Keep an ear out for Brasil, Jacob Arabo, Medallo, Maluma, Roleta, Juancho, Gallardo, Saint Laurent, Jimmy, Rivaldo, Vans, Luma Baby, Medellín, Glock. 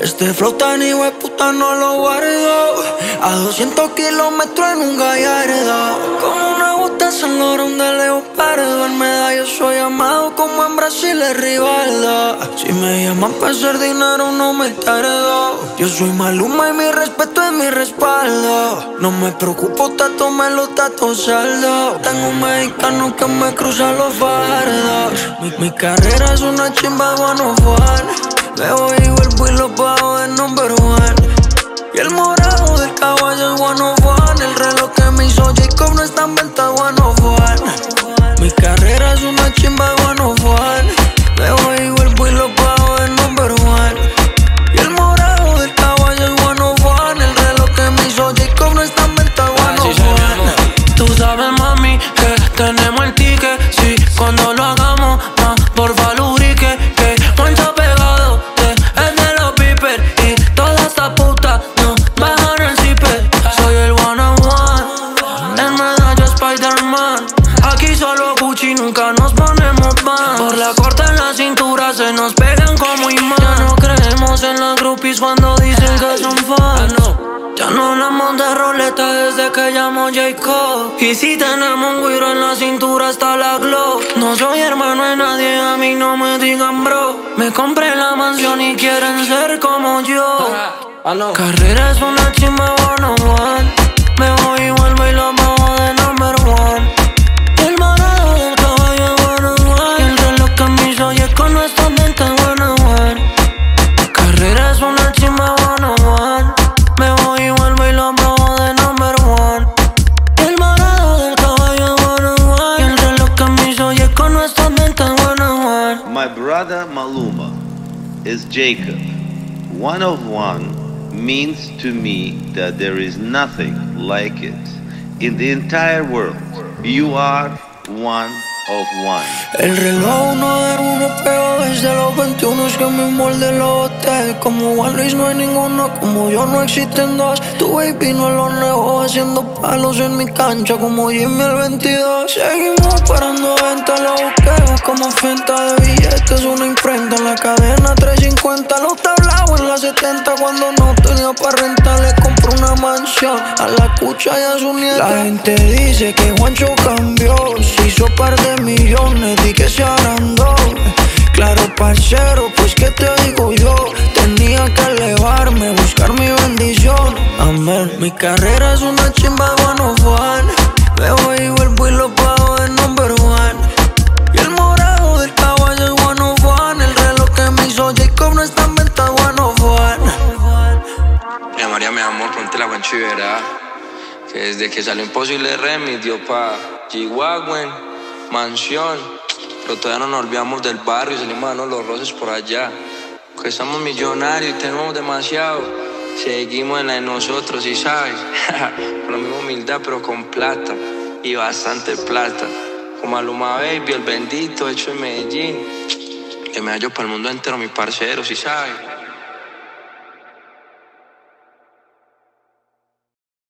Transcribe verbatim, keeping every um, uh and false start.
Este flow tan hijo de puta no lo guardo. A doscientos kilómetros en un Gallardo. Como me gusta Saint Laurent de Leopardo. El Medallo soy amado como en Brasil es Rivaldo. Si me llaman para hacer dinero no me tardo. Yo soy Maluma y mi respeto es mi respaldo. No me preocupo, tanto me lo tato saldo. Tengo un mexicano que me cruza los fardos. Mi, mi carrera es una chimba bueno Juan. Me voy y vuelvo y lo pago de number one. Y el morado del caballo es one of one. El reloj que me hizo Jacob no está en venta, one of one. Mi carrera es una chimba, one of one. Me voy y vuelvo y lo pago de number one. Y el morado del caballo es one of one. El reloj que me hizo Jacob no está en venta, one of one. Tú sabes, mami, que tenemos el ticket. Sí, cuando lo hagamos, ma, por favor. Nunca nos ponemos Vans. Por la corta en la cintura se nos pegan como imán. Ya no creemos en las groupies cuando dicen que son fans. Ya no hablamos de Roleta desde que llamo Jacob. Y si tenemos un guiro en la cintura hasta la Glock. No soy hermano de nadie, a mí no me digan bro. Me compré la mansión y quieren ser como yo. Carrera es una chimba one on one. Me voy y vuelvo y lo bajo de number one. My brother Maluma is Jacob. One of one means to me that there is nothing like it in the entire world. You are one of one. El reloj uno de uno pego desde los veintiuno es que me molde los botes. Como Juan Luis no hay ninguno, como yo no existen dos. Tu baby no lo nego haciendo palos en mi cancha como Jimmy el veintidós. Seguimos parando venta, lo busqueo como fenta de billetes. Una imprenta en la cadena trescientos cincuenta, los tablaos en la setenta. Cuando no tenía para rentar le compro una mansión a la cucha y a su nieta. La gente dice que Juancho cambió, se hizo par de millones y que se agrandó. Claro, parcero, pues que te digo yo. Tenía que elevarme, buscar mi bendición. Amén. Mi carrera es una chimba one of one. Me voy y vuelvo y lo pago de number one. Y el morado del caballo es one of one. El reloj que me hizo Jacob no está en venta, one of one. Mira María, mi amor, ponte la guancha y verá que desde que salió Imposible Remix dio pa' Chihuahua mansión, pero todavía no nos olvidamos del barrio y salimos a darnos los roces por allá, porque estamos millonarios y tenemos demasiado, seguimos en la de nosotros, ¿sí sabes? Con la misma humildad pero con plata y bastante plata, como a Luma Baby, el bendito hecho en Medellín, que me hallo para el mundo entero mis parceros, ¿sí sabes?